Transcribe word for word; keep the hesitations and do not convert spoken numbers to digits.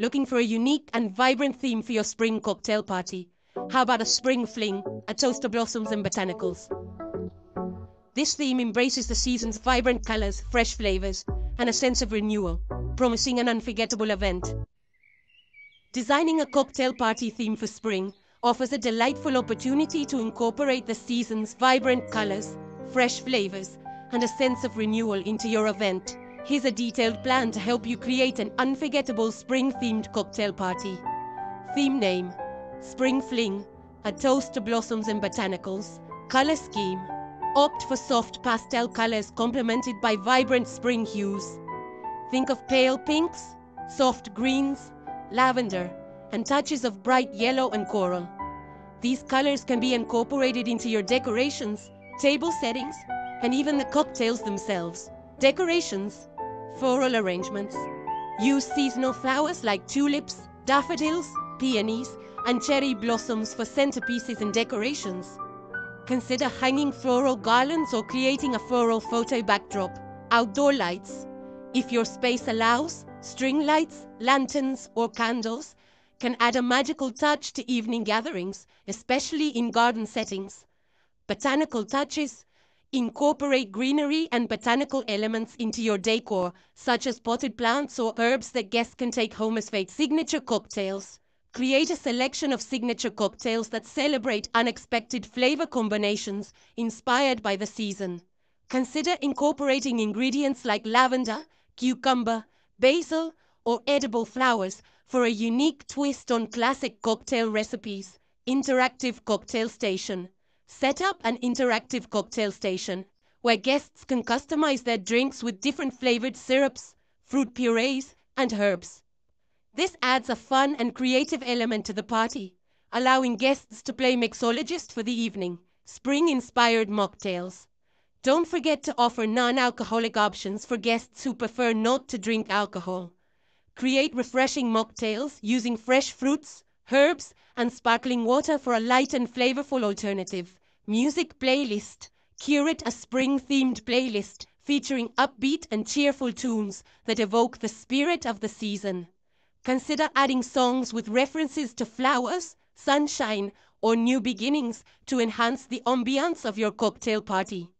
Looking for a unique and vibrant theme for your spring cocktail party? How about a spring fling at Toast to Blossoms and Botanicals? This theme embraces the season's vibrant colors, fresh flavors, and a sense of renewal, promising an unforgettable event. Designing a cocktail party theme for spring offers a delightful opportunity to incorporate the season's vibrant colors, fresh flavors, and a sense of renewal into your event. Here's a detailed plan to help you create an unforgettable spring-themed cocktail party. Theme name: Spring Fling, a Toast to Blossoms and Botanicals. Color scheme: opt for soft pastel colors complemented by vibrant spring hues. Think of pale pinks, soft greens, lavender, and touches of bright yellow and coral. These colors can be incorporated into your decorations, table settings, and even the cocktails themselves. Decorations: floral arrangements. Use seasonal flowers like tulips, daffodils, peonies, and cherry blossoms for centerpieces and decorations. Consider hanging floral garlands or creating a floral photo backdrop. Outdoor lights. If your space allows, string lights, lanterns, or candles can add a magical touch to evening gatherings, especially in garden settings. Botanical touches. Incorporate greenery and botanical elements into your decor, such as potted plants or herbs that guests can take home as fake. Signature cocktails. Create a selection of signature cocktails that celebrate unexpected flavor combinations inspired by the season. Consider incorporating ingredients like lavender, cucumber, basil, or edible flowers for a unique twist on classic cocktail recipes. Interactive cocktail station. Set up an interactive cocktail station where guests can customize their drinks with different flavored syrups, fruit purees, and herbs. This adds a fun and creative element to the party, allowing guests to play mixologist for the evening. Spring-inspired mocktails. Don't forget to offer non-alcoholic options for guests who prefer not to drink alcohol. Create refreshing mocktails using fresh fruits, herbs, and sparkling water for a light and flavorful alternative. Music playlist. Curate a spring-themed playlist featuring upbeat and cheerful tunes that evoke the spirit of the season. Consider adding songs with references to flowers, sunshine, or new beginnings to enhance the ambiance of your cocktail party.